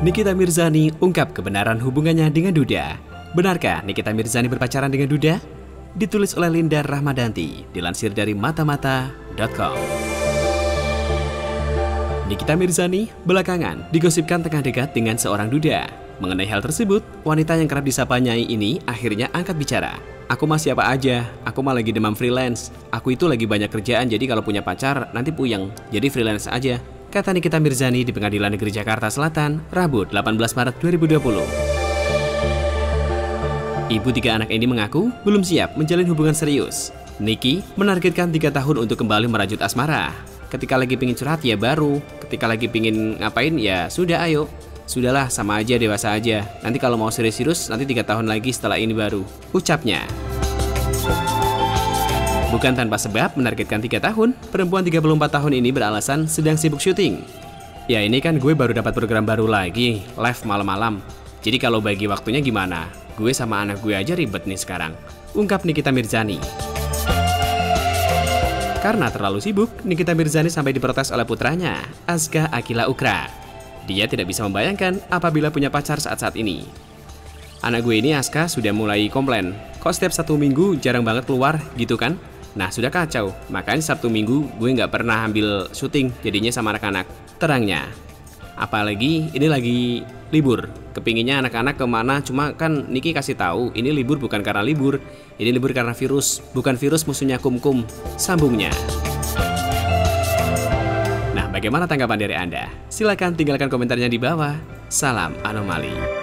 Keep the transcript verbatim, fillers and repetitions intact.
Nikita Mirzani ungkap kebenaran hubungannya dengan Duda. Benarkah Nikita Mirzani berpacaran dengan Duda? Ditulis oleh Linda Rahmadanti, dilansir dari matamata titik com. Nikita Mirzani belakangan digosipkan tengah dekat dengan seorang Duda. Mengenai hal tersebut, wanita yang kerap disapa Nyai ini akhirnya angkat bicara. Aku mah siapa aja, aku mah lagi demam freelance. Aku itu lagi banyak kerjaan, jadi kalau punya pacar nanti puyeng, jadi freelance aja. Kata Nikita Mirzani di Pengadilan Negeri Jakarta Selatan, Rabu delapan belas Maret dua ribu dua puluh. Ibu tiga anak ini mengaku belum siap menjalin hubungan serius. Niki menargetkan tiga tahun untuk kembali merajut asmara. Ketika lagi pingin curhat ya baru, ketika lagi pingin ngapain ya sudah ayo. Sudahlah sama aja, dewasa aja, nanti kalau mau serius-serius nanti tiga tahun lagi setelah ini baru, ucapnya. Bukan tanpa sebab menargetkan tiga tahun, perempuan tiga puluh empat tahun ini beralasan sedang sibuk syuting. Ya ini kan gue baru dapat program baru lagi, live malam-malam. Jadi kalau bagi waktunya gimana? Gue sama anak gue aja ribet nih sekarang, ungkap Nikita Mirzani. Karena terlalu sibuk, Nikita Mirzani sampai diprotes oleh putranya, Aska Akila Ukra. Dia tidak bisa membayangkan apabila punya pacar saat-saat ini. Anak gue ini Aska sudah mulai komplain, kok setiap satu minggu jarang banget keluar gitu kan? Nah sudah kacau, makanya Sabtu Minggu gue nggak pernah ambil syuting jadinya sama anak-anak, terangnya. Apalagi ini lagi libur, kepinginnya anak-anak kemana, cuma kan Niki kasih tahu ini libur bukan karena libur, ini libur karena virus, bukan virus musuhnya kum-kum, sambungnya. Nah bagaimana tanggapan dari Anda? Silahkan tinggalkan komentarnya di bawah. Salam Anomali.